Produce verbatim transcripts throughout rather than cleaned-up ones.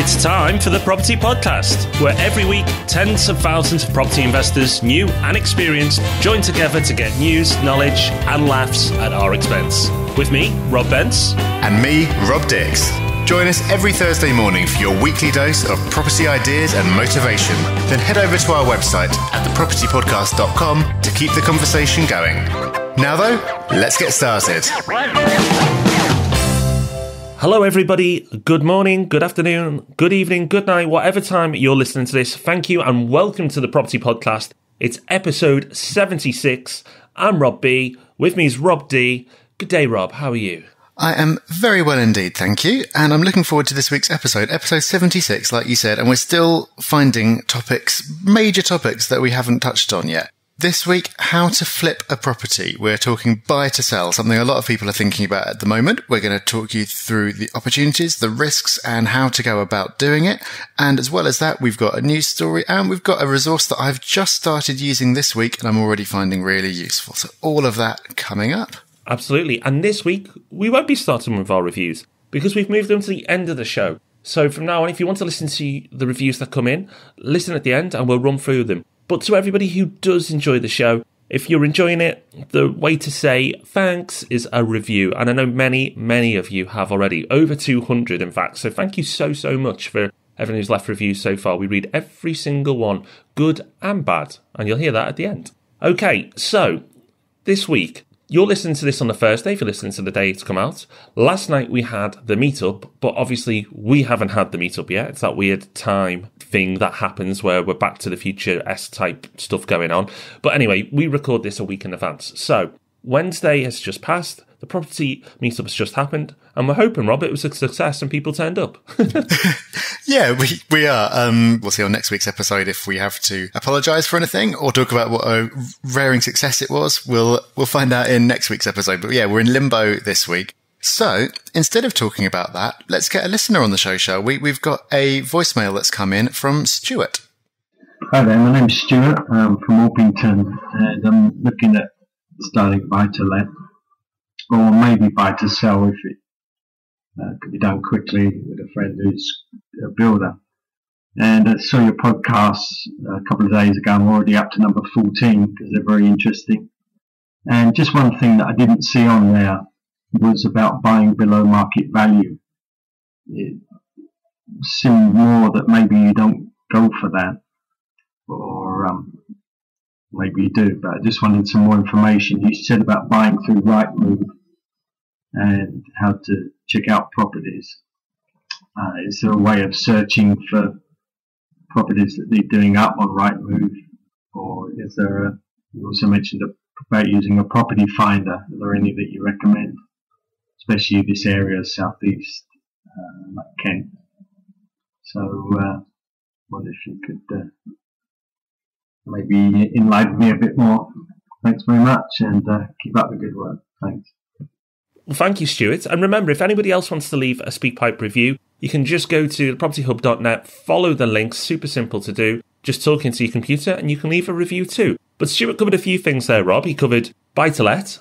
It's time for the Property Podcast, where every week tens of thousands of property investors, new and experienced, join together to get news, knowledge and laughs at our expense. With me, Rob Bence. And me, Rob Dix. Join us every Thursday morning for your weekly dose of property ideas and motivation. Then head over to our website at the property podcast dot com to keep the conversation going. Now though, let's get started. Hello everybody, good morning, good afternoon, good evening, good night, whatever time you're listening to this. Thank you and welcome to the Property Podcast. It's episode seventy-six. I'm Rob B. With me is Rob D. Good day, Rob. How are you? I am very well indeed, thank you. And I'm looking forward to this week's episode, episode seventy-six, like you said, and we're still finding topics, major topics that we haven't touched on yet. This week, how to flip a property. We're talking buy to sell, something a lot of people are thinking about at the moment. We're going to talk you through the opportunities, the risks, and how to go about doing it. And as well as that, we've got a news story and we've got a resource that I've just started using this week and I'm already finding really useful. So all of that coming up. Absolutely. And this week, we won't be starting with our reviews because we've moved them to the end of the show. So from now on, if you want to listen to the reviews that come in, listen at the end and we'll run through them. But to everybody who does enjoy the show, if you're enjoying it, the way to say thanks is a review. And I know many, many of you have already, over two hundred in fact. So thank you so, so much for everyone who's left reviews so far. We read every single one, good and bad. And you'll hear that at the end. Okay, so this week, you're listening to this on a Thursday, if you're listening to the day it's come out. Last night we had the meetup, but obviously we haven't had the meetup yet. It's that weird time thing that happens where we're back to the future S-type stuff going on. But anyway, we record this a week in advance. So Wednesday has just passed, the property meetup has just happened, and we're hoping, Rob, it was a success and people turned up. Yeah, we, we are. Um, we'll see on next week's episode if we have to apologise for anything or talk about what a raring success it was. We'll we'll find out in next week's episode. But yeah, we're in limbo this week. So instead of talking about that, let's get a listener on the show, shall we? We've got a voicemail that's come in from Stuart. Hi there, my name's Stuart. I'm from Orpington and I'm looking at starting buy-to-let or maybe buy-to-sell if it Uh, could be done quickly with a friend who's a builder. And I saw your podcast a couple of days ago. I'm already up to number fourteen because they're very interesting. And just one thing that I didn't see on there was about buying below market value. It seemed more that maybe you don't go for that, or um, maybe you do. But I just wanted some more information. You said about buying through Rightmove and how to check out properties. Uh, is there a way of searching for properties that need doing up on Rightmove? Or is there a, you also mentioned about using a property finder. Are there any that you recommend, especially this area, southeast, uh, like Kent? So uh, I wonder if you could uh, maybe enlighten me a bit more. Thanks very much and uh, keep up the good work. Thanks. Well, thank you, Stuart. And remember, if anybody else wants to leave a SpeakPipe review, you can just go to property hub dot net, follow the links, super simple to do, just talk into your computer, and you can leave a review too. But Stuart covered a few things there, Rob. He covered buy-to-let,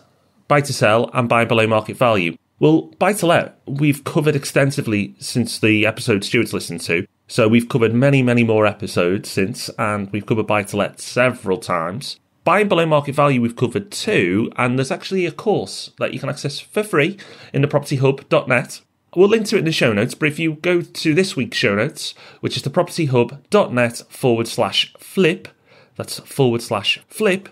buy-to-sell, and buy below market value. Well, buy-to-let, we've covered extensively since the episode Stuart's listened to. So we've covered many, many more episodes since, and we've covered buy-to-let several times. Buying below market value we've covered too, and there's actually a course that you can access for free in the property hub dot net. We'll link to it in the show notes, but if you go to this week's show notes, which is the property hub dot net forward slash flip, that's forward slash flip,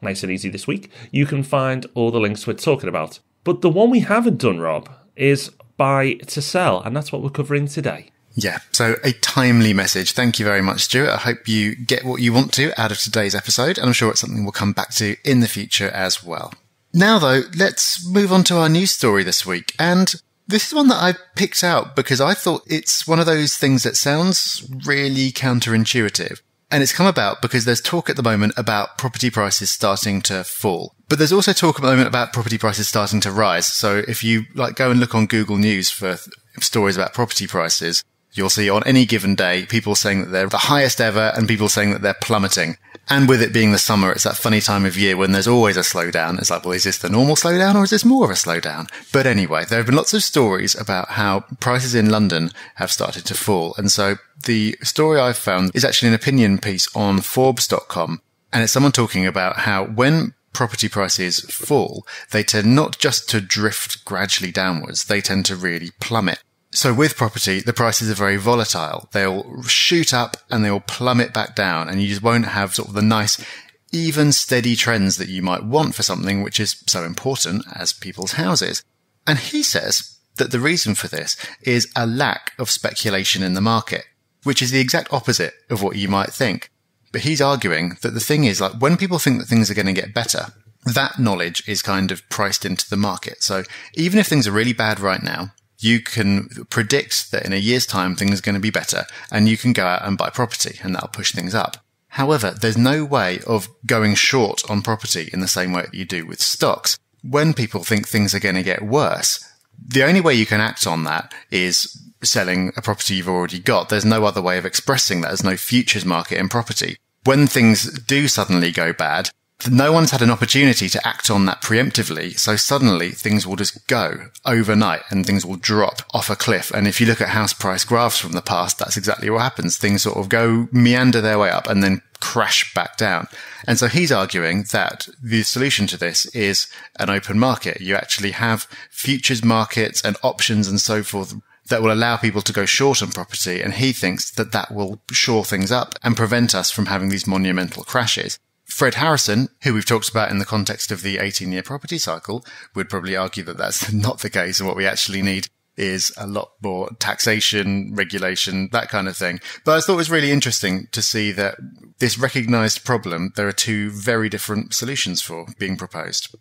nice and easy this week, you can find all the links we're talking about. But the one we haven't done, Rob, is buy to sell, and that's what we're covering today. Yeah, so a timely message. Thank you very much, Stuart. I hope you get what you want to out of today's episode, and I'm sure it's something we'll come back to in the future as well. Now, though, let's move on to our news story this week. And this is one that I picked out because I thought it's one of those things that sounds really counterintuitive. And it's come about because there's talk at the moment about property prices starting to fall. But there's also talk at the moment about property prices starting to rise. So if you like, go and look on Google News for stories about property prices, you'll see on any given day people saying that they're the highest ever and people saying that they're plummeting. And with it being the summer, it's that funny time of year when there's always a slowdown. It's like, well, is this the normal slowdown or is this more of a slowdown? But anyway, there have been lots of stories about how prices in London have started to fall. And so the story I've found is actually an opinion piece on Forbes dot com. And it's someone talking about how when property prices fall, they tend not just to drift gradually downwards, they tend to really plummet. So with property, the prices are very volatile. They'll shoot up and they'll plummet back down, and you just won't have sort of the nice, even steady trends that you might want for something which is so important as people's houses. And he says that the reason for this is a lack of speculation in the market, which is the exact opposite of what you might think. But he's arguing that the thing is, like, when people think that things are going to get better, that knowledge is kind of priced into the market. So even if things are really bad right now, you can predict that in a year's time, things are going to be better and you can go out and buy property and that'll push things up. However, there's no way of going short on property in the same way that you do with stocks. When people think things are going to get worse, the only way you can act on that is selling a property you've already got. There's no other way of expressing that. There's no futures market in property. When things do suddenly go bad, no one's had an opportunity to act on that preemptively. So suddenly things will just go overnight and things will drop off a cliff. And if you look at house price graphs from the past, that's exactly what happens. Things sort of go meander their way up and then crash back down. And so he's arguing that the solution to this is an open market. You actually have futures markets and options and so forth that will allow people to go short on property. And he thinks that that will shore things up and prevent us from having these monumental crashes. Fred Harrison, who we've talked about in the context of the eighteen year property cycle, would probably argue that that's not the case. And what we actually need is a lot more taxation, regulation, that kind of thing. But I thought it was really interesting to see that this recognized problem, there are two very different solutions for being proposed.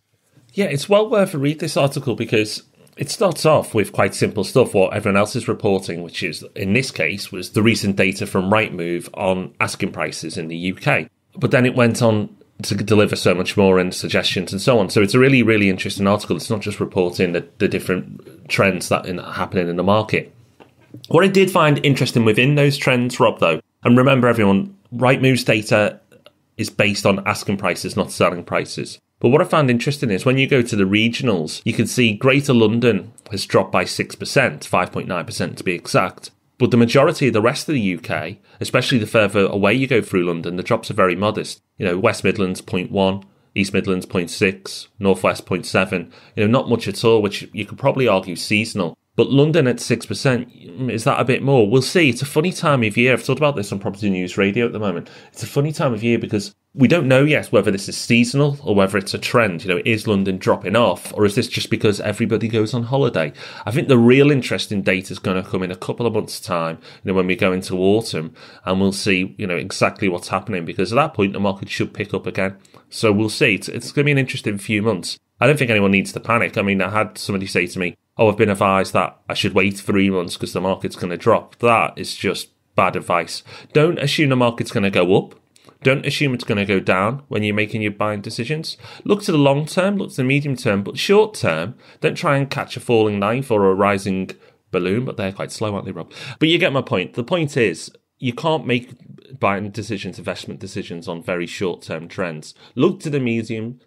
Yeah, it's well worth a read, this article, because it starts off with quite simple stuff, what everyone else is reporting, which is, in this case, was the recent data from Rightmove on asking prices in the U K. But then it went on to deliver so much more and suggestions and so on. So it's a really, really interesting article. It's not just reporting the, the different trends that are happening in the market. What I did find interesting within those trends, Rob, though, and remember everyone, Rightmove's data is based on asking prices, not selling prices. But what I found interesting is when you go to the regionals, you can see Greater London has dropped by six percent, five point nine percent to be exact. But the majority of the rest of the U K, especially the further away you go through London, the drops are very modest. You know, West Midlands zero point one, East Midlands zero point six, North West zero point seven. You know, not much at all, which you could probably argue seasonal. But London at six percent, is that a bit more? We'll see. It's a funny time of year. I've talked about this on Property News Radio at the moment. It's a funny time of year because we don't know yet whether this is seasonal or whether it's a trend. You know, is London dropping off or is this just because everybody goes on holiday? I think the real interesting data is going to come in a couple of months' time, you know, when we go into autumn, and we'll see, you know, exactly what's happening, because at that point the market should pick up again. So we'll see. It's, it's going to be an interesting few months. I don't think anyone needs to panic. I mean, I had somebody say to me, oh, I've been advised that I should wait three months because the market's going to drop. That is just bad advice. Don't assume the market's going to go up. Don't assume it's going to go down when you're making your buying decisions. Look to the long term, look to the medium term, but short term, don't try and catch a falling knife or a rising balloon, but they're quite slow, aren't they, Rob? But you get my point. The point is, you can't make buying decisions, investment decisions on very short-term trends. Look to the medium,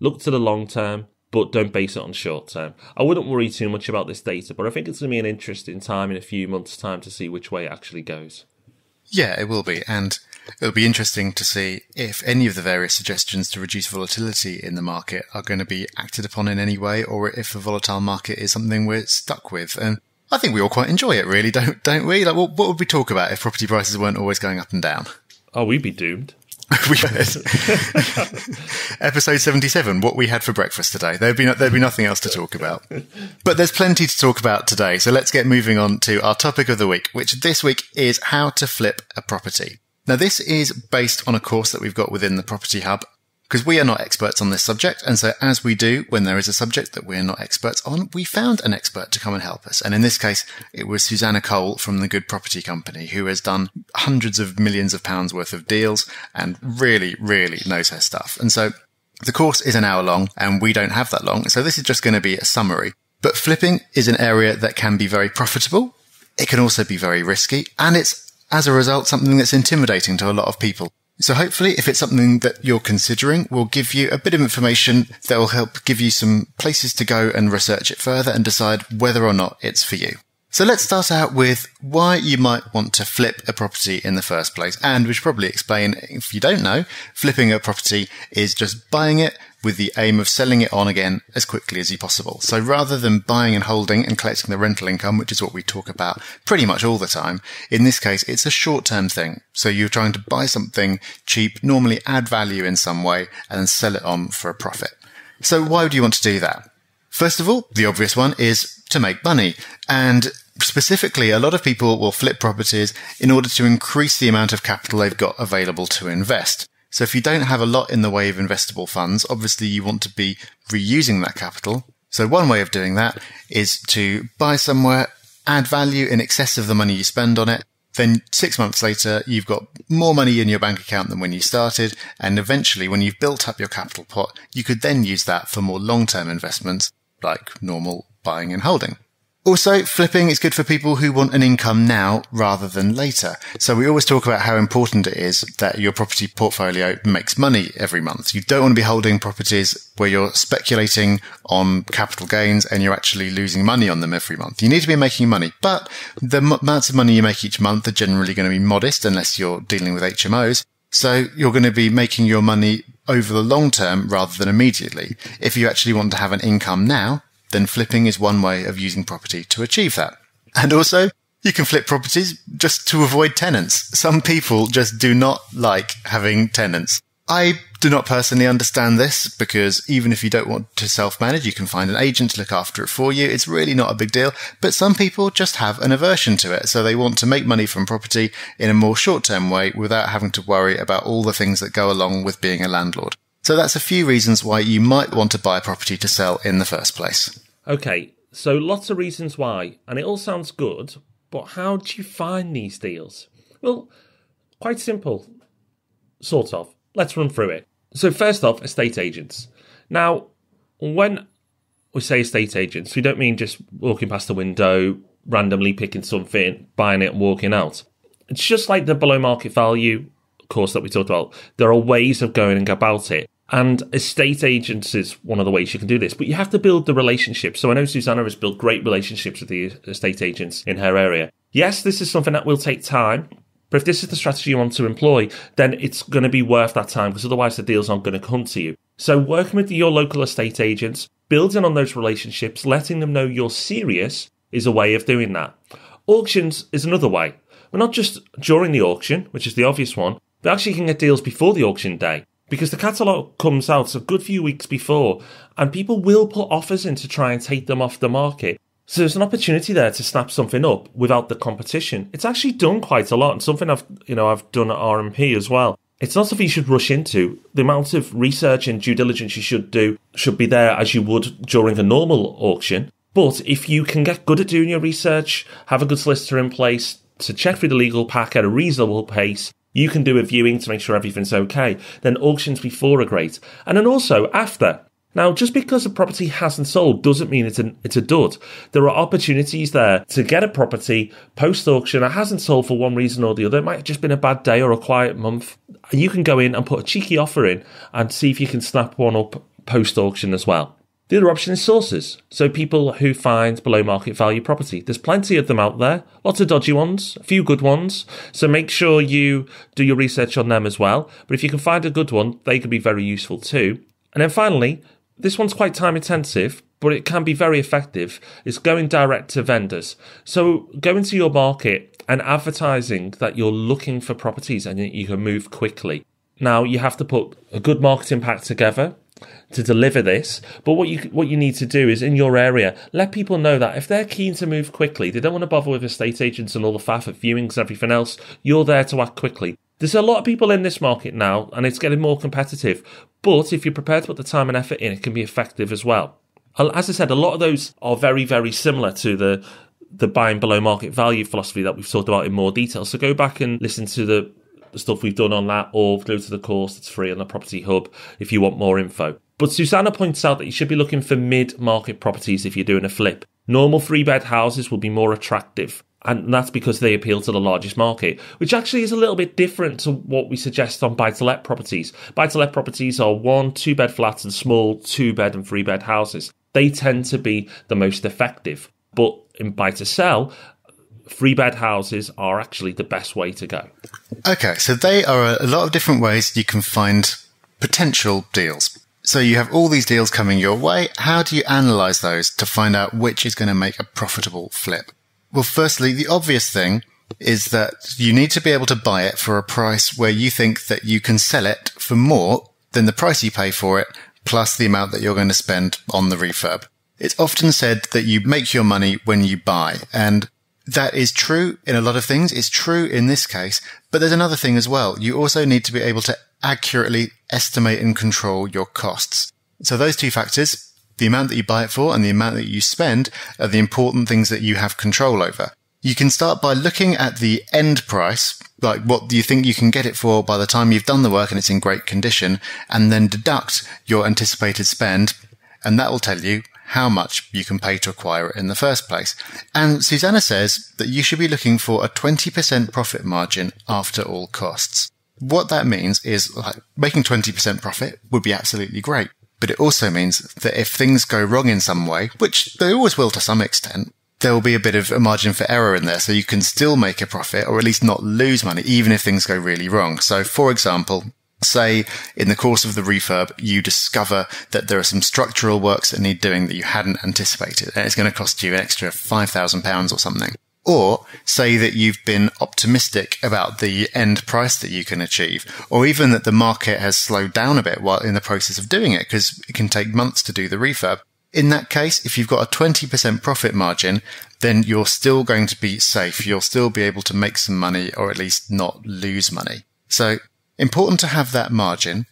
look to the long term, but don't base it on short term. I wouldn't worry too much about this data, but I think it's going to be an interesting time in a few months' time to see which way it actually goes. Yeah, it will be. And it'll be interesting to see if any of the various suggestions to reduce volatility in the market are going to be acted upon in any way, or if a volatile market is something we're stuck with. And I think we all quite enjoy it, really, don't don't we? Like, well, what would we talk about if property prices weren't always going up and down? Oh, we'd be doomed. We heard. Episode seventy-seven, what we had for breakfast today. There'd be, no, there'd be nothing else to talk about. But there's plenty to talk about today. So let's get moving on to our topic of the week, which this week is how to flip a property. Now, this is based on a course that we've got within the Property Hub, because we are not experts on this subject. And so as we do, when there is a subject that we're not experts on, we found an expert to come and help us. And in this case, it was Susanna Cole from the Good Property Company, who has done hundreds of millions of pounds worth of deals and really, really knows her stuff. And so the course is an hour long and we don't have that long. So this is just going to be a summary. But flipping is an area that can be very profitable. It can also be very risky. And it's, as a result, something that's intimidating to a lot of people. So hopefully, if it's something that you're considering, we'll give you a bit of information that will help give you some places to go and research it further and decide whether or not it's for you. So let's start out with why you might want to flip a property in the first place. And we should probably explain, if you don't know, flipping a property is just buying it with the aim of selling it on again as quickly as you possible. So rather than buying and holding and collecting the rental income, which is what we talk about pretty much all the time, in this case, it's a short-term thing. So you're trying to buy something cheap, normally add value in some way, and then sell it on for a profit. So why would you want to do that? First of all, the obvious one is to make money. And specifically, a lot of people will flip properties in order to increase the amount of capital they've got available to invest. So if you don't have a lot in the way of investable funds, obviously you want to be reusing that capital. So one way of doing that is to buy somewhere, add value in excess of the money you spend on it. Then six months later, you've got more money in your bank account than when you started. And eventually, when you've built up your capital pot, you could then use that for more long-term investments like normal buying and holding. Also, flipping is good for people who want an income now rather than later. So we always talk about how important it is that your property portfolio makes money every month. You don't want to be holding properties where you're speculating on capital gains and you're actually losing money on them every month. You need to be making money, but the m- amounts of money you make each month are generally going to be modest unless you're dealing with H M Os. So you're going to be making your money over the long term rather than immediately. If you actually want to have an income now, then flipping is one way of using property to achieve that. And also, you can flip properties just to avoid tenants. Some people just do not like having tenants. I do not personally understand this because even if you don't want to self-manage, you can find an agent to look after it for you. It's really not a big deal, but some people just have an aversion to it. So they want to make money from property in a more short-term way without having to worry about all the things that go along with being a landlord. So that's a few reasons why you might want to buy property to sell in the first place. Okay, so lots of reasons why, and it all sounds good, but how do you find these deals? Well, quite simple, sort of. Let's run through it. So first off, estate agents. Now, when we say estate agents, we don't mean just walking past the window, randomly picking something, buying it and walking out. It's just like the below market value course that we talked about. There are ways of going about it. And estate agents is one of the ways you can do this, but you have to build the relationship. So I know Susanna has built great relationships with the estate agents in her area. Yes, this is something that will take time, but if this is the strategy you want to employ, then it's going to be worth that time because otherwise the deals aren't going to come to you. So working with your local estate agents, building on those relationships, letting them know you're serious is a way of doing that. Auctions is another way. We're not just during the auction, which is the obvious one, but actually you can get deals before the auction day. Because the catalogue comes out a good few weeks before and people will put offers in to try and take them off the market. So there's an opportunity there to snap something up without the competition. It's actually done quite a lot and something I've, you know, I've done at R M P as well. It's not something you should rush into. The amount of research and due diligence you should do should be there as you would during a normal auction. But if you can get good at doing your research, have a good solicitor in place to check through the legal pack at a reasonable pace, you can do a viewing to make sure everything's okay. Then auctions before are great. And then also after. Now, just because a property hasn't sold doesn't mean it's, an, it's a dud. There are opportunities there to get a property post-auction that hasn't sold for one reason or the other. It might have just been a bad day or a quiet month. You can go in and put a cheeky offer in and see if you can snap one up post-auction as well. The other option is sources. So people who find below market value property. There's plenty of them out there. Lots of dodgy ones, a few good ones. So make sure you do your research on them as well. But if you can find a good one, they can be very useful too. And then finally, this one's quite time intensive, but it can be very effective. It's going direct to vendors. So go into your market and advertising that you're looking for properties and you can move quickly. Now you have to put a good marketing pack together to deliver this, but what you what you need to do is in your area let people know that if they're keen to move quickly, they don't want to bother with estate agents and all the faff of viewings and everything else. You're there to act quickly. There's a lot of people in this market now and it's getting more competitive, but if you're prepared to put the time and effort in, it can be effective as well. As I said, a lot of those are very very similar to the the buying below market value philosophy that we've talked about in more detail, so go back and listen to the stuff we've done on that, or go to the course. It's free on the Property Hub if you want more info. But Susanna points out that you should be looking for mid-market properties if you're doing a flip. Normal three-bed houses will be more attractive. And that's because they appeal to the largest market, which actually is a little bit different to what we suggest on buy-to-let properties. Buy-to-let properties are one, two-bed flats and small two-bed and three-bed houses. They tend to be the most effective. But in buy-to-sell, three-bed houses are actually the best way to go. Okay, so they are a lot of different ways you can find potential deals. So you have all these deals coming your way. How do you analyse those to find out which is going to make a profitable flip? Well, firstly, the obvious thing is that you need to be able to buy it for a price where you think that you can sell it for more than the price you pay for it, plus the amount that you're going to spend on the refurb. It's often said that you make your money when you buy, and that is true in a lot of things. It's true in this case, but there's another thing as well. You also need to be able to accurately estimate and control your costs. So those two factors, the amount that you buy it for and the amount that you spend, are the important things that you have control over. You can start by looking at the end price, like what do you think you can get it for by the time you've done the work and it's in great condition, and then deduct your anticipated spend, and that will tell you how much you can pay to acquire it in the first place. And Susanna says that you should be looking for a twenty percent profit margin after all costs. What that means is, like, making twenty percent profit would be absolutely great. But it also means that if things go wrong in some way, which they always will to some extent, there will be a bit of a margin for error in there. So you can still make a profit, or at least not lose money, even if things go really wrong. So for example, say in the course of the refurb, you discover that there are some structural works that need doing that you hadn't anticipated, and it's going to cost you an extra five thousand pounds or something. Or say that you've been optimistic about the end price that you can achieve, or even that the market has slowed down a bit while in the process of doing it, because it can take months to do the refurb. In that case, if you've got a twenty percent profit margin, then you're still going to be safe. You'll still be able to make some money, or at least not lose money. So important to have that margin.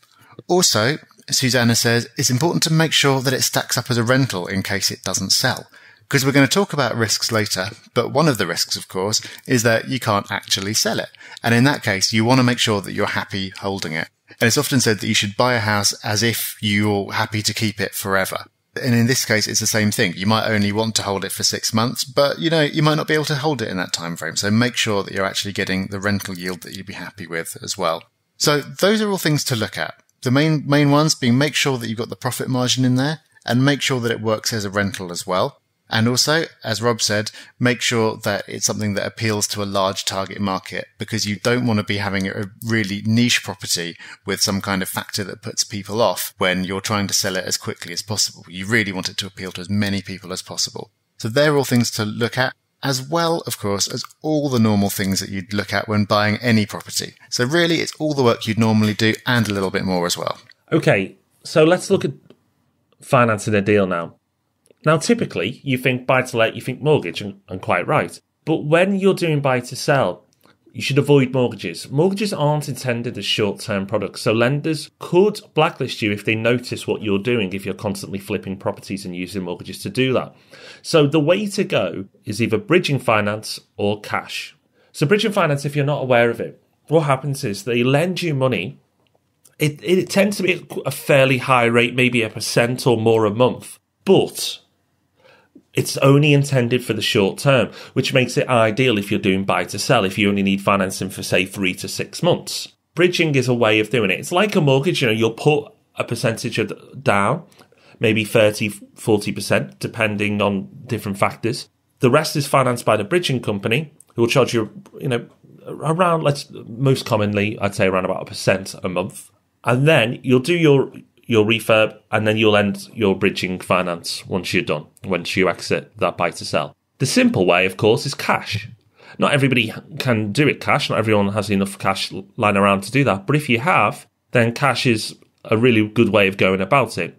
Also, Susanna says it's important to make sure that it stacks up as a rental in case it doesn't sell. Because we're going to talk about risks later, but one of the risks, of course, is that you can't actually sell it. And in that case, you want to make sure that you're happy holding it. And it's often said that you should buy a house as if you're happy to keep it forever. And in this case, it's the same thing. You might only want to hold it for six months, but, you know, you might not be able to hold it in that time frame. So make sure that you're actually getting the rental yield that you'd be happy with as well. So those are all things to look at. The main, main ones being make sure that you've got the profit margin in there, and make sure that it works as a rental as well. And also, as Rob said, make sure that it's something that appeals to a large target market, because you don't want to be having a really niche property with some kind of factor that puts people off when you're trying to sell it as quickly as possible. You really want it to appeal to as many people as possible. So they're all things to look at, as well, of course, as all the normal things that you'd look at when buying any property. So really, it's all the work you'd normally do and a little bit more as well. Okay, so let's look at financing a deal now. Now, typically, you think buy-to-let, you think mortgage, and, and quite right. But when you're doing buy-to-sell, you should avoid mortgages. Mortgages aren't intended as short-term products, so lenders could blacklist you if they notice what you're doing, if you're constantly flipping properties and using mortgages to do that. So the way to go is either bridging finance or cash. So bridging finance, if you're not aware of it, what happens is they lend you money. It, it tends to be a fairly high rate, maybe a percent or more a month, but it's only intended for the short term, which makes it ideal if you're doing buy to sell, if you only need financing for, say, three to six months. Bridging is a way of doing it. It's like a mortgage. You know, you'll put a percentage of down, maybe thirty, forty percent, depending on different factors. The rest is financed by the bridging company, who will charge you, you know, around, let's, most commonly, I'd say around about a percent a month. And then you'll do your your refurb, and then you'll end your bridging finance once you're done, once you exit that buy to sell. The simple way, of course, is cash. Not everybody can do it cash. Not everyone has enough cash lying around to do that. But if you have, then cash is a really good way of going about it.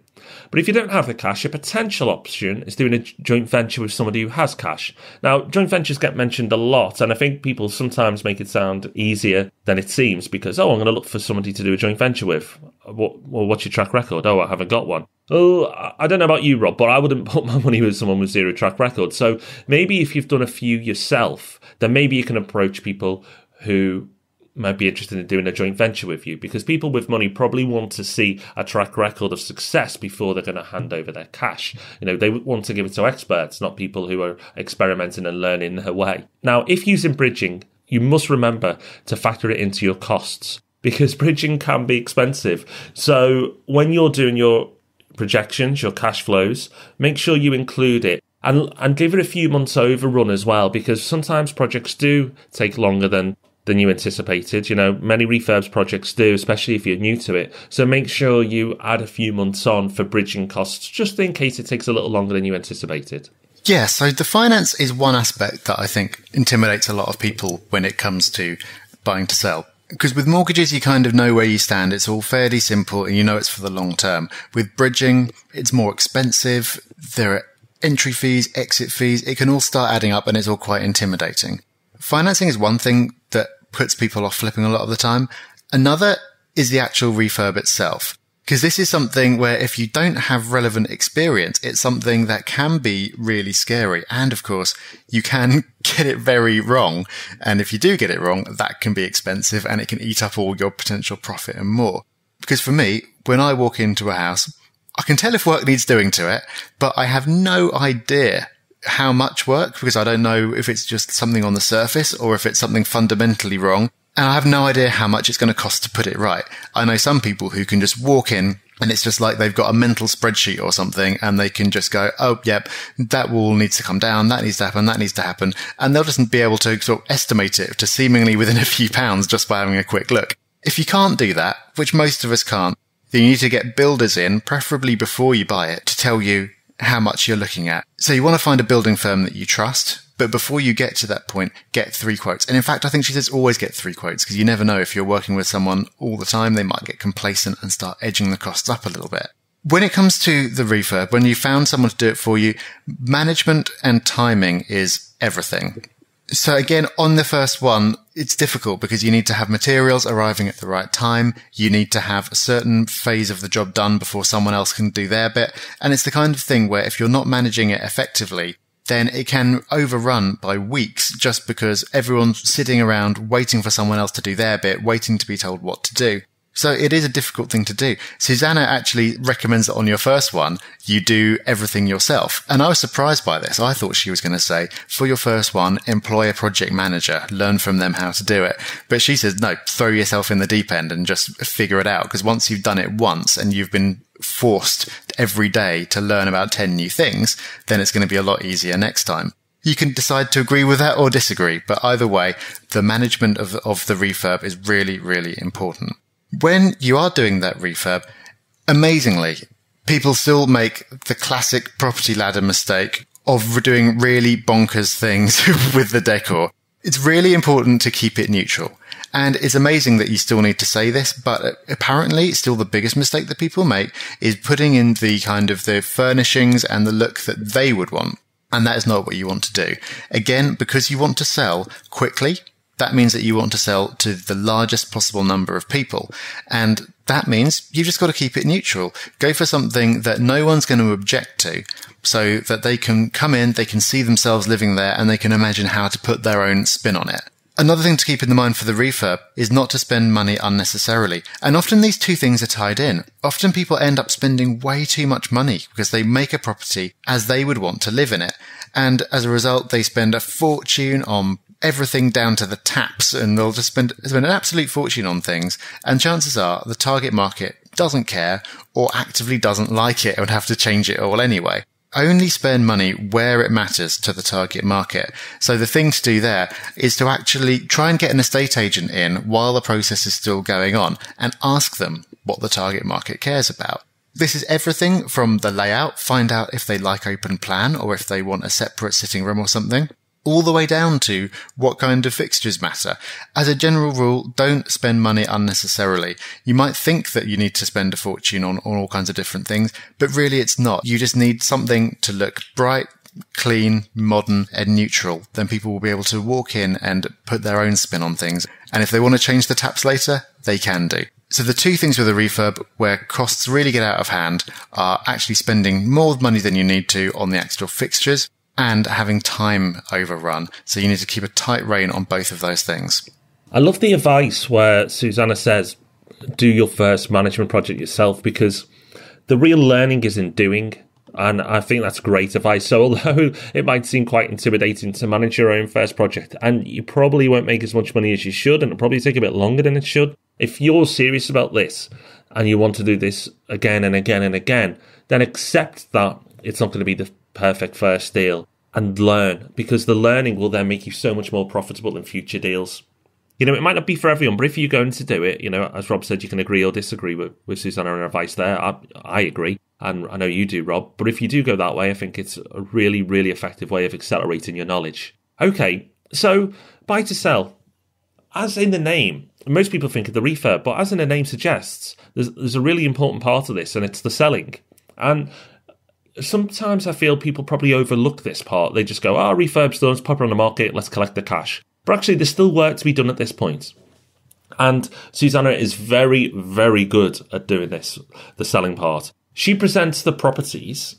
But if you don't have the cash, a potential option is doing a joint venture with somebody who has cash. Now, joint ventures get mentioned a lot, and I think people sometimes make it sound easier than it seems, because, oh, I'm going to look for somebody to do a joint venture with. What, well, what's your track record? Oh, I haven't got one. Oh, I don't know about you, Rob, but I wouldn't put my money with someone with zero track record. So maybe if you've done a few yourself, then maybe you can approach people who might be interested in doing a joint venture with you, because people with money probably want to see a track record of success before they're going to hand over their cash. You know, they want to give it to experts, not people who are experimenting and learning their way. Now, if using bridging, you must remember to factor it into your costs, because bridging can be expensive. So when you're doing your projections, your cash flows, make sure you include it. And, and give it a few months overrun as well, because sometimes projects do take longer than, than you anticipated. You know, many refurbs projects do, especially if you're new to it. So make sure you add a few months on for bridging costs, just in case it takes a little longer than you anticipated. Yeah, so the finance is one aspect that I think intimidates a lot of people when it comes to buying to sell. Because with mortgages, you kind of know where you stand. It's all fairly simple and you know it's for the long term. With bridging, it's more expensive. There are entry fees, exit fees, it can all start adding up and it's all quite intimidating. Financing is one thing that puts people off flipping a lot of the time. Another is the actual refurb itself, because this is something where if you don't have relevant experience, it's something that can be really scary. And of course, you can get it very wrong. And if you do get it wrong, that can be expensive and it can eat up all your potential profit and more. Because for me, when I walk into a house, I can tell if work needs doing to it, but I have no idea how much work, because I don't know if it's just something on the surface or if it's something fundamentally wrong. And I have no idea how much it's going to cost to put it right. I know some people who can just walk in and it's just like they've got a mental spreadsheet or something and they can just go, oh, yep, that wall needs to come down. That needs to happen. That needs to happen. And they'll just be able to sort of estimate it to seemingly within a few pounds just by having a quick look. If you can't do that, which most of us can't, then you need to get builders in, preferably before you buy it, to tell you how much you're looking at. So you want to find a building firm that you trust, but before you get to that point, get three quotes. And in fact, I think she says always get three quotes, because you never know if you're working with someone all the time, they might get complacent and start edging the costs up a little bit. When it comes to the refurb, when you found someone to do it for you, management and timing is everything. So again, on the first one, it's difficult because you need to have materials arriving at the right time. You need to have a certain phase of the job done before someone else can do their bit. And it's the kind of thing where if you're not managing it effectively, then it can overrun by weeks just because everyone's sitting around waiting for someone else to do their bit, waiting to be told what to do. So it is a difficult thing to do. Susanna actually recommends that on your first one, you do everything yourself. And I was surprised by this. I thought she was going to say, for your first one, employ a project manager, learn from them how to do it. But she says, no, throw yourself in the deep end and just figure it out. Because once you've done it once and you've been forced every day to learn about ten new things, then it's going to be a lot easier next time. You can decide to agree with that or disagree. But either way, the management of, of the refurb is really, really important. When you are doing that refurb, amazingly, people still make the classic property ladder mistake of doing really bonkers things with the decor. It's really important to keep it neutral. And it's amazing that you still need to say this, but apparently still the biggest mistake that people make is putting in the kind of the furnishings and the look that they would want. And that is not what you want to do. Again, because you want to sell quickly, that means that you want to sell to the largest possible number of people. And that means you've just got to keep it neutral. Go for something that no one's going to object to so that they can come in, they can see themselves living there, and they can imagine how to put their own spin on it. Another thing to keep in mind for the refurb is not to spend money unnecessarily. And often these two things are tied in. Often people end up spending way too much money because they make a property as they would want to live in it. And as a result, they spend a fortune on everything down to the taps, and they'll just spend, spend an absolute fortune on things. And chances are the target market doesn't care or actively doesn't like it and would have to change it all anyway. Only spend money where it matters to the target market. So the thing to do there is to actually try and get an estate agent in while the process is still going on and ask them what the target market cares about. This is everything from the layout, find out if they like open plan or if they want a separate sitting room or something, all the way down to what kind of fixtures matter. As a general rule, don't spend money unnecessarily. You might think that you need to spend a fortune on, on all kinds of different things, but really it's not. You just need something to look bright, clean, modern, and neutral. Then people will be able to walk in and put their own spin on things. And if they want to change the taps later, they can do. So the two things with a refurb where costs really get out of hand are actually spending more money than you need to on the actual fixtures, and having time overrun. So you need to keep a tight rein on both of those things. I love the advice where Susanna says, do your first management project yourself, because the real learning is in doing. And I think that's great advice. So although it might seem quite intimidating to manage your own first project, and you probably won't make as much money as you should, and it'll probably take a bit longer than it should, if you're serious about this and you want to do this again and again and again, then accept that it's not going to be the perfect first deal and learn, because the learning will then make you so much more profitable in future deals. You know, it might not be for everyone, but if you're going to do it, you know, as Rob said, you can agree or disagree with, with Susanna and her advice there. I, I agree, and I know you do, Rob. But if you do go that way, I think it's a really, really effective way of accelerating your knowledge. Okay, so buy to sell. As in the name, most people think of the refurb, but as in the name suggests, there's, there's a really important part of this, and it's the selling. And sometimes I feel people probably overlook this part. They just go, ah, oh, refurb's done, let's pop it on the market, let's collect the cash. But actually, there's still work to be done at this point. And Susanna is very, very good at doing this, the selling part. She presents the properties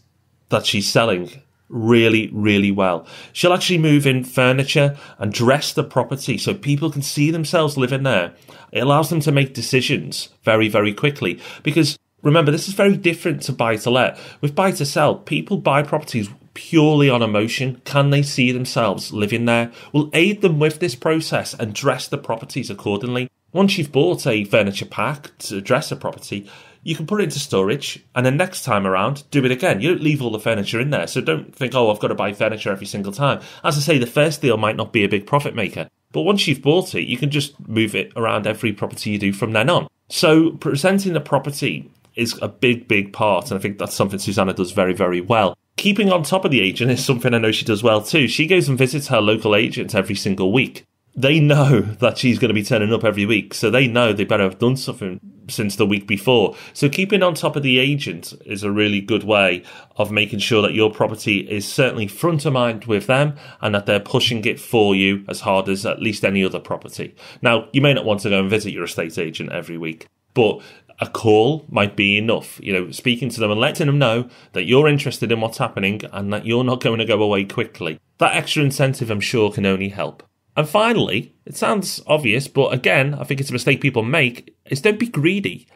that she's selling really, really well. She'll actually move in furniture and dress the property so people can see themselves living there. It allows them to make decisions very, very quickly. Because remember, this is very different to buy to let. With buy to sell, people buy properties purely on emotion. Can they see themselves living there? We'll aid them with this process and dress the properties accordingly. Once you've bought a furniture pack to dress a property, you can put it into storage and then next time around, do it again. You don't leave all the furniture in there. So don't think, oh, I've got to buy furniture every single time. As I say, the first deal might not be a big profit maker, but once you've bought it, you can just move it around every property you do from then on. So presenting the property is a big, big part. And I think that's something Susanna does very, very well. Keeping on top of the agent is something I know she does well too. She goes and visits her local agents every single week. They know that she's going to be turning up every week, so they know they better have done something since the week before. So keeping on top of the agent is a really good way of making sure that your property is certainly front of mind with them and that they're pushing it for you as hard as at least any other property. Now, you may not want to go and visit your estate agent every week, but a call might be enough, you know, speaking to them and letting them know that you're interested in what's happening and that you're not going to go away quickly. That extra incentive, I'm sure, can only help. And finally, it sounds obvious, but again, I think it's a mistake people make, is don't be greedy.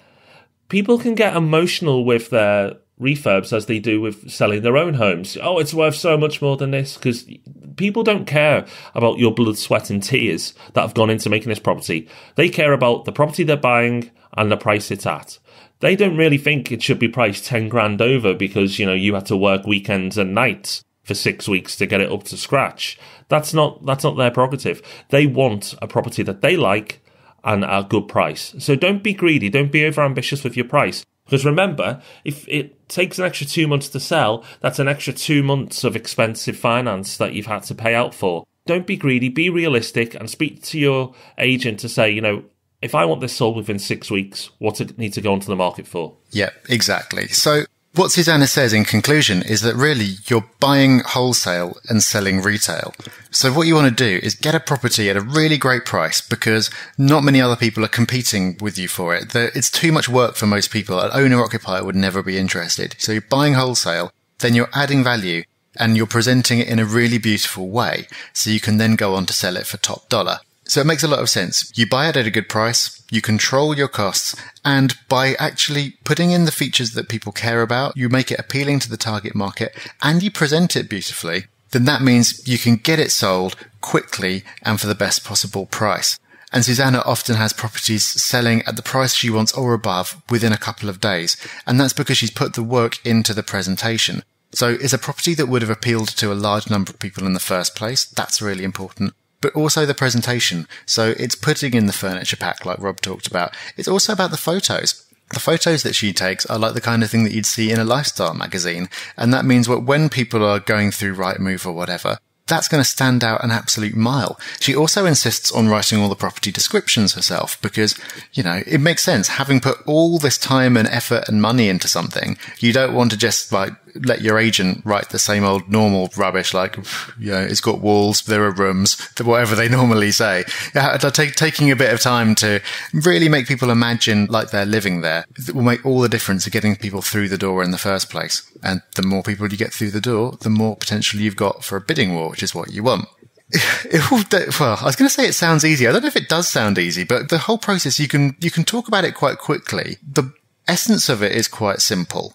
People can get emotional with their refurbs as they do with selling their own homes. Oh, it's worth so much more than this, because people don't care about your blood, sweat and tears that have gone into making this property. They care about the property they're buying and the price it's at. They don't really think it should be priced ten grand over because, you know, you had to work weekends and nights for six weeks to get it up to scratch. That's not, that's not their prerogative. They want a property that they like and at a good price. So don't be greedy. Don't be overambitious with your price. Because remember, if it takes an extra two months to sell, that's an extra two months of expensive finance that you've had to pay out for. Don't be greedy. Be realistic and speak to your agent to say, you know, if I want this sold within six weeks, what's it need to go onto the market for? Yeah, exactly. So what Susanna says in conclusion is that really you're buying wholesale and selling retail. So what you want to do is get a property at a really great price because not many other people are competing with you for it. It's too much work for most people. An owner-occupier would never be interested. So you're buying wholesale, then you're adding value and you're presenting it in a really beautiful way. So you can then go on to sell it for top dollar. So it makes a lot of sense. You buy it at a good price, you control your costs, and by actually putting in the features that people care about, you make it appealing to the target market and you present it beautifully, then that means you can get it sold quickly and for the best possible price. And Susanna often has properties selling at the price she wants or above within a couple of days, and that's because she's put the work into the presentation. So it's a property that would have appealed to a large number of people in the first place. That's really important. But also the presentation. So it's putting in the furniture pack like Rob talked about. It's also about the photos. The photos that she takes are like the kind of thing that you'd see in a lifestyle magazine. And that means when people are going through Rightmove or whatever, that's going to stand out an absolute mile. She also insists on writing all the property descriptions herself because, you know, it makes sense. Having put all this time and effort and money into something, you don't want to just like let your agent write the same old normal rubbish like, you know, it's got walls, there are rooms, whatever they normally say. Taking a bit of time to really make people imagine like they're living there will make all the difference of getting people through the door in the first place. And the more people you get through the door, the more potential you've got for a bidding war, which is what you want. it all de- well, I was going to say it sounds easy. I don't know if it does sound easy, but the whole process, you can you can talk about it quite quickly. The essence of it is quite simple.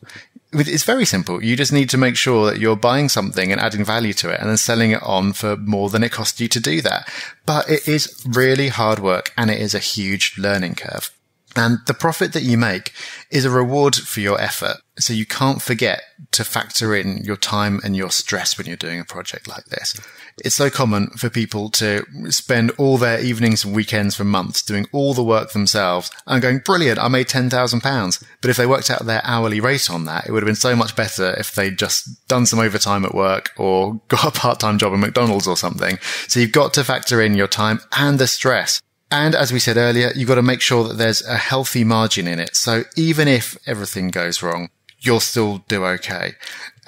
It's very simple. You just need to make sure that you're buying something and adding value to it and then selling it on for more than it cost you to do that. But it is really hard work and it is a huge learning curve. And the profit that you make is a reward for your effort. So you can't forget to factor in your time and your stress when you're doing a project like this. It's so common for people to spend all their evenings and weekends for months doing all the work themselves and going, brilliant, I made ten thousand pounds. But if they worked out their hourly rate on that, it would have been so much better if they'd just done some overtime at work or got a part-time job at McDonald's or something. So you've got to factor in your time and the stress. And as we said earlier, you've got to make sure that there's a healthy margin in it. So even if everything goes wrong, you'll still do okay.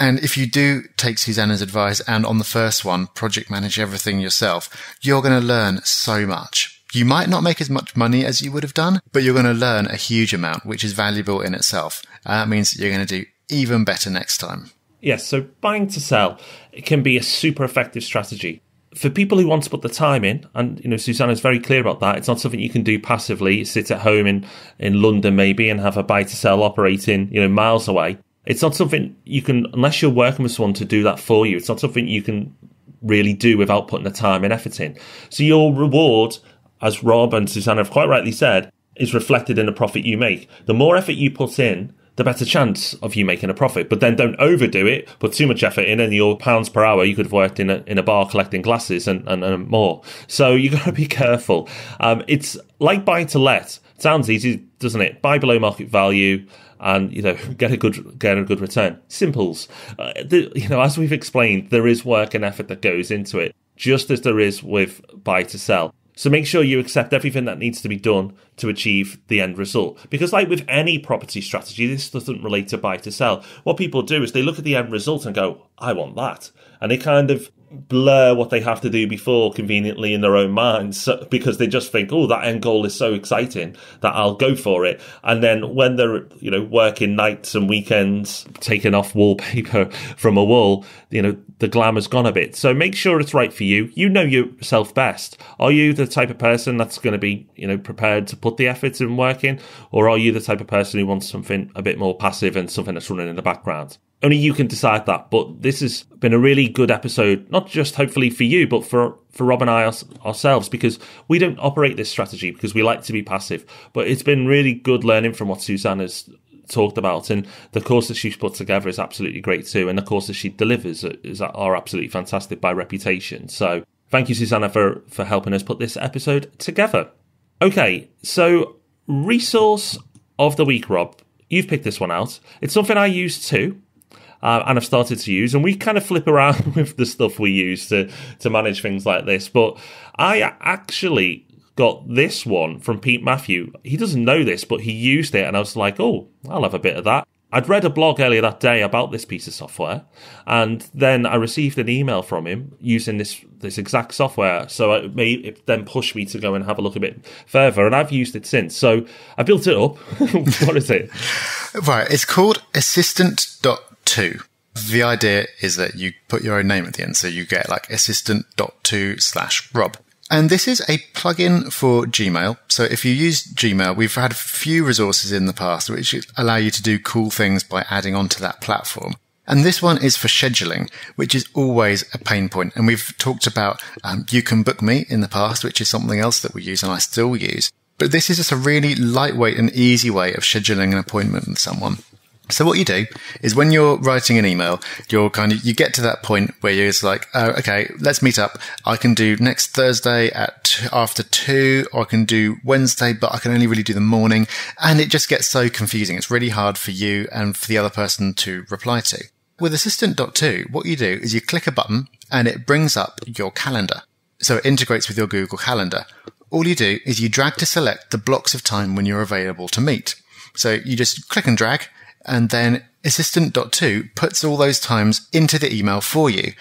And if you do take Susanna's advice and on the first one, project manage everything yourself, you're going to learn so much. You might not make as much money as you would have done, but you're going to learn a huge amount, which is valuable in itself. And that means that you're going to do even better next time. Yes, so buying to sell can be a super effective strategy. For people who want to put the time in, and you know, Susanna's very clear about that, it's not something you can do passively, sit at home in, in London maybe and have a buy to sell operating, you know, miles away. It's not something you can, unless you're working with someone to do that for you, it's not something you can really do without putting the time and effort in. So your reward, as Rob and Susanna have quite rightly said, is reflected in the profit you make. The more effort you put in, the better chance of you making a profit. But then don't overdo it, put too much effort in, and your pounds per hour, you could have worked in a, in a bar collecting glasses and, and, and more. So you got to be careful. Um, it's like buy to let. It sounds easy, doesn't it? Buy below market value and, you know, get a good, get a good return. Simples. Uh, the, you know, as we've explained, there is work and effort that goes into it, just as there is with buy to sell. So make sure you accept everything that needs to be done to achieve the end result. Because like with any property strategy, this doesn't relate to buy to sell. What people do is they look at the end result and go, I want that. And they kind of blur what they have to do before conveniently in their own minds, so, because they just think, oh, that end goal is so exciting that I'll go for it. And then when they're, you know, working nights and weekends, taking off wallpaper from a wall, you know, the glamour's gone a bit. So make sure it's right for you. You know yourself best. Are you the type of person that's going to be, you know, prepared to put the effort in working? Or are you the type of person who wants something a bit more passive and something that's running in the background? Only you can decide that. But this has been a really good episode, not just hopefully for you, but for, for Rob and I our, ourselves, because we don't operate this strategy because we like to be passive. But it's been really good learning from what Susanna's talked about, and the course that she's put together is absolutely great too, and the course that she delivers is are absolutely fantastic by reputation. So thank you, Susanna, for for helping us put this episode together. Okay, so resource of the week, Rob, you've picked this one out. It's something I use too, uh, and I've started to use, and we kind of flip around with the stuff we use to to manage things like this. But I actually got this one from Pete Matthew. He doesn't know this, but he used it, and I was like, oh, I'll have a bit of that. I'd read a blog earlier that day about this piece of software, and then I received an email from him using this this exact software, so it, may, it then pushed me to go and have a look a bit further, and I've used it since. So I built it up. What is it? Right, it's called Assistant dot to. The idea is that you put your own name at the end, so you get like Assistant dot to slash Rob. And this is a plugin for Gmail. So if you use Gmail, we've had a few resources in the past which allow you to do cool things by adding onto that platform. And this one is for scheduling, which is always a pain point. And we've talked about um, You Can Book Me in the past, which is something else that we use and I still use. But this is just a really lightweight and easy way of scheduling an appointment with someone. So what you do is when you're writing an email, you're kind of, you get to that point where you're just like, oh, okay, let's meet up. I can do next Thursday at t- after two, or I can do Wednesday, but I can only really do the morning. And it just gets so confusing. It's really hard for you and for the other person to reply to. With Assistant dot to, what you do is you click a button and it brings up your calendar. So it integrates with your Google Calendar. All you do is you drag to select the blocks of time when you're available to meet. So you just click and drag. And then Assistant dot to puts all those times into the email for you.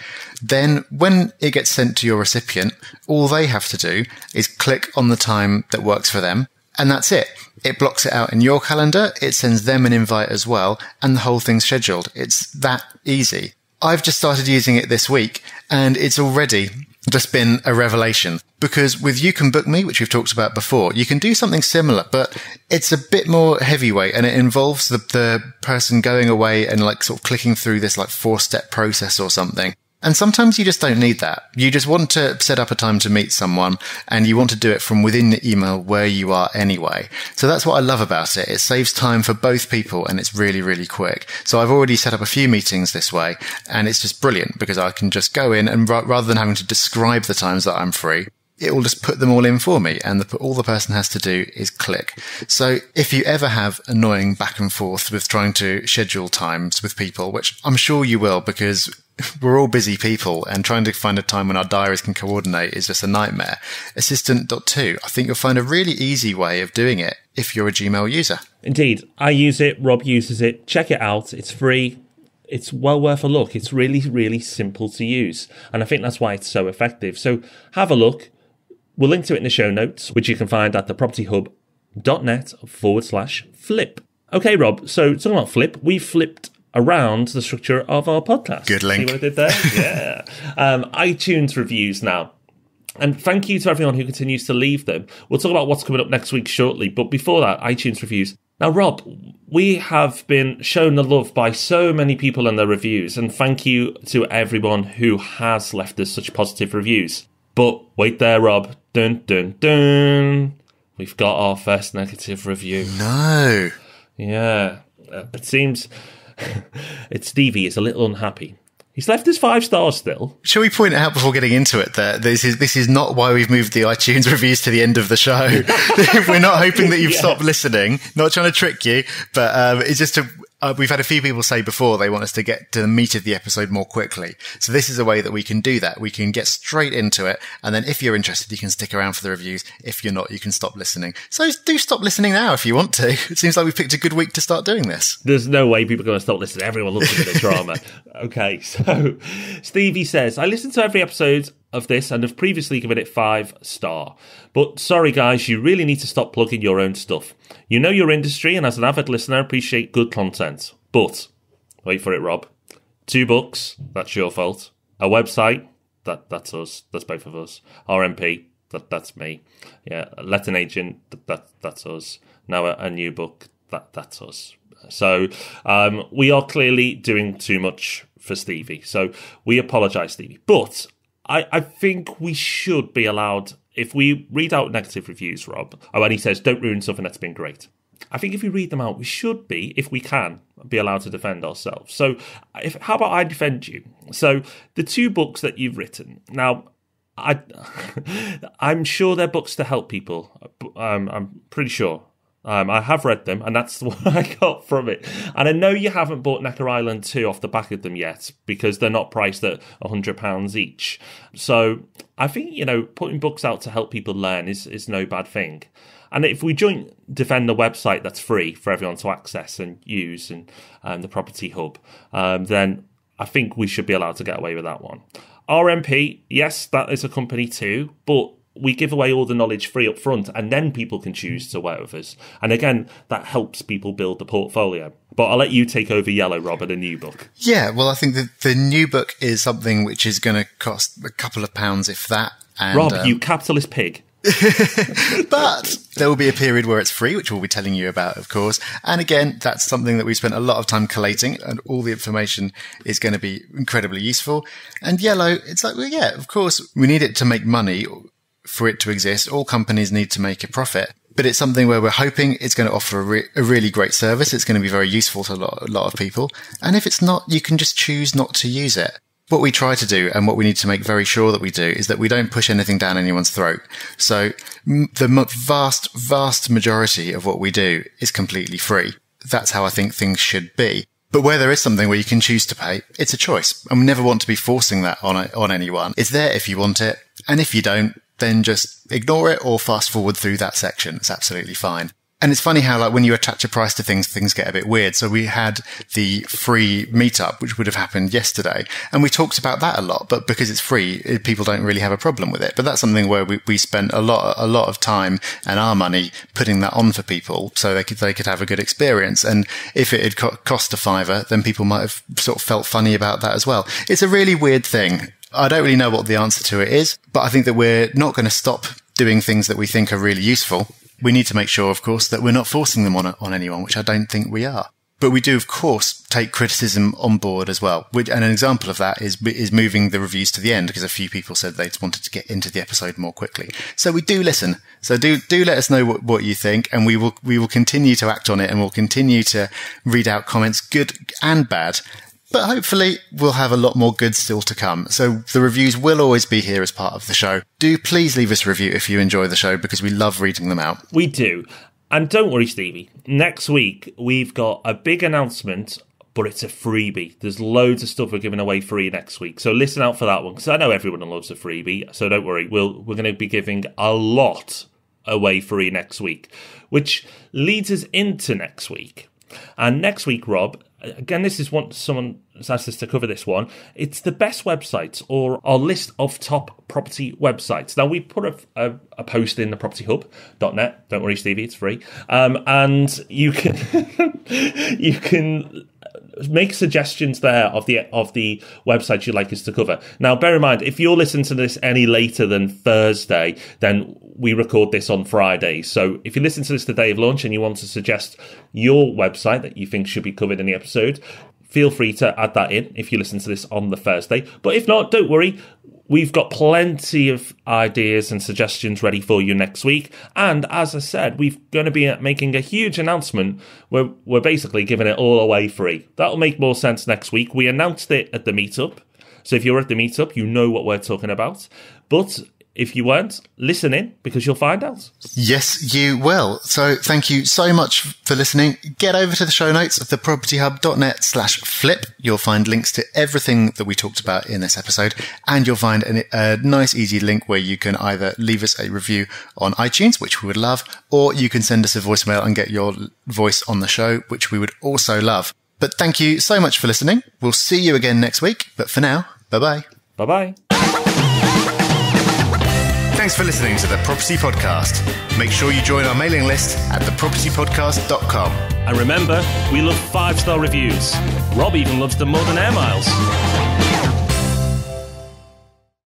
Then when it gets sent to your recipient, all they have to do is click on the time that works for them. And that's it. It blocks it out in your calendar. It sends them an invite as well. And the whole thing's scheduled. It's that easy. I've just started using it this week and it's already just been a revelation. Because with You Can Book Me, which we've talked about before, you can do something similar, but it's a bit more heavyweight, and it involves the, the person going away and like sort of clicking through this like four-step process or something. And sometimes you just don't need that. You just want to set up a time to meet someone, and you want to do it from within the email where you are anyway. So that's what I love about it. It saves time for both people, and it's really, really quick. So I've already set up a few meetings this way, and it's just brilliant because I can just go in and rather than having to describe the times that I'm free, it will just put them all in for me, and the, all the person has to do is click. So if you ever have annoying back and forth with trying to schedule times with people, which I'm sure you will because we're all busy people, and trying to find a time when our diaries can coordinate is just a nightmare. Assistant dot to, I think you'll find a really easy way of doing it if you're a Gmail user. Indeed. I use it. Rob uses it. Check it out. It's free. It's well worth a look. It's really, really simple to use. And I think that's why it's so effective. So have a look. We'll link to it in the show notes, which you can find at thepropertyhub.net forward slash flip. Okay, Rob, so talking about flip, we flipped around the structure of our podcast. Good link. See what I did there? Yeah. Um, iTunes reviews now. And thank you to everyone who continues to leave them. We'll talk about what's coming up next week shortly, but before that, iTunes reviews. Now, Rob, we have been shown the love by so many people and their reviews, and thank you to everyone who has left us such positive reviews. But wait there, Rob. Dun, dun, dun. We've got our first negative review. No. Yeah. It seems it's Stevie is a little unhappy. He's left us five stars still. Shall we point it out before getting into it that this is, this is not why we've moved the iTunes reviews to the end of the show. We're not hoping that you've yeah. stopped listening. Not trying to trick you, but um, it's just a... Uh, we've had a few people say before they want us to get to the meat of the episode more quickly. So this is a way that we can do that. We can get straight into it. And then if you're interested, you can stick around for the reviews. If you're not, you can stop listening. So do stop listening now if you want to. It seems like we've picked a good week to start doing this. There's no way people are going to stop listening. Everyone loves a bit of drama. Okay, so Stevie says, I listen to every episode of this and have previously given it five star. But sorry guys, you really need to stop plugging your own stuff. You know your industry, and as an avid listener, appreciate good content. But, wait for it, Rob. Two books, that's your fault. A website, that that's us, that's both of us. R M P, that that's me. Yeah, a letting agent, that, that that's us. Now a, a new book, that that's us. So um, we are clearly doing too much for Stevie. So we apologise, Stevie. But I, I think we should be allowed, if we read out negative reviews, Rob, oh, and he says, don't ruin something that's been great. I think if we read them out, we should be, if we can, be allowed to defend ourselves. So if, how about I defend you? So the two books that you've written, now, I, I'm sure they're books to help people. Um, I'm pretty sure. Um, I have read them, and that's what I got from it. And I know you haven't bought Necker Island two off the back of them yet, because they're not priced at one hundred pounds each. So I think, you know, putting books out to help people learn is, is no bad thing. And if we joint defend the website that's free for everyone to access and use, and um, the Property Hub, um, then I think we should be allowed to get away with that one. R M P, yes, that is a company too, but we give away all the knowledge free up front, and then people can choose to work with us. And again, that helps people build the portfolio. But I'll let you take over Yellow, Rob, and the new book. Yeah, well, I think that the new book is something which is going to cost a couple of pounds, if that. And, Rob, um, you capitalist pig. But there will be a period where it's free, which we'll be telling you about, of course. And again, that's something that we've spent a lot of time collating, and all the information is going to be incredibly useful. And Yellow, it's like, well, yeah, of course, we need it to make money. For it to exist, all companies need to make a profit, but it's something where we're hoping it's going to offer a, re a really great service. It's going to be very useful to a lot, a lot of people. And if it's not, you can just choose not to use it. What we try to do, and what we need to make very sure that we do, is that we don't push anything down anyone's throat. So the vast, vast majority of what we do is completely free. That's how I think things should be. But where there is something where you can choose to pay, it's a choice. And we never want to be forcing that on, a, on anyone. It's there if you want it. And if you don't, then just ignore it or fast forward through that section. It's absolutely fine. And it's funny how, like, when you attach a price to things, things get a bit weird. So we had the free meetup, which would have happened yesterday. And we talked about that a lot, but because it's free, people don't really have a problem with it. But that's something where we, we spent a lot, a lot of time and our money putting that on for people so they could, they could have a good experience. And if it had co cost a fiver, then people might have sort of felt funny about that as well. It's a really weird thing. I don't really know what the answer to it is, but I think that we're not going to stop doing things that we think are really useful. We need to make sure, of course, that we're not forcing them on, on anyone, which I don't think we are. But we do, of course, take criticism on board as well. And an example of that is is moving the reviews to the end, because a few people said they wanted to get into the episode more quickly. So we do listen. So do do let us know what, what you think, and we will we will continue to act on it, and we'll continue to read out comments, good and bad. But hopefully we'll have a lot more good still to come. So the reviews will always be here as part of the show. Do please leave us a review if you enjoy the show, because we love reading them out. We do. And don't worry, Stevie, next week we've got a big announcement, but it's a freebie. There's loads of stuff we're giving away free next week. So listen out for that one, because I know everyone loves a freebie. So don't worry, we'll, we're going to be giving a lot away free next week, which leads us into next week. And next week, Rob, again, this is one someone has asked us to cover this one. It's the best websites, or our list of top property websites. Now, we put a, a, a post in the property hub dot net. Don't worry, Stevie, it's free. Um, and you can you can make suggestions there of the of the websites you'd like us to cover. Now, bear in mind, if you're listening to this any later than Thursday, then we record this on Friday. So if you listen to this the day of launch and you want to suggest your website that you think should be covered in the episode, feel free to add that in if you listen to this on the Thursday. But if not, don't worry. We've got plenty of ideas and suggestions ready for you next week. And as I said, we're going to be making a huge announcement where we're basically giving it all away free. That'll make more sense next week. We announced it at the meetup. So if you're at the meetup, you know what we're talking about. But if you weren't, listen in, because you'll find out. Yes, you will. So thank you so much for listening. Get over to the show notes at the property hub dot net slash flip. You'll find links to everything that we talked about in this episode. And you'll find a, a nice, easy link where you can either leave us a review on iTunes, which we would love, or you can send us a voicemail and get your voice on the show, which we would also love. But thank you so much for listening. We'll see you again next week. But for now, bye-bye. Bye-bye. Thanks for listening to the Property Podcast. Make sure you join our mailing list at the property podcast dot com. And remember, we love five-star reviews. Rob even loves them more than air miles.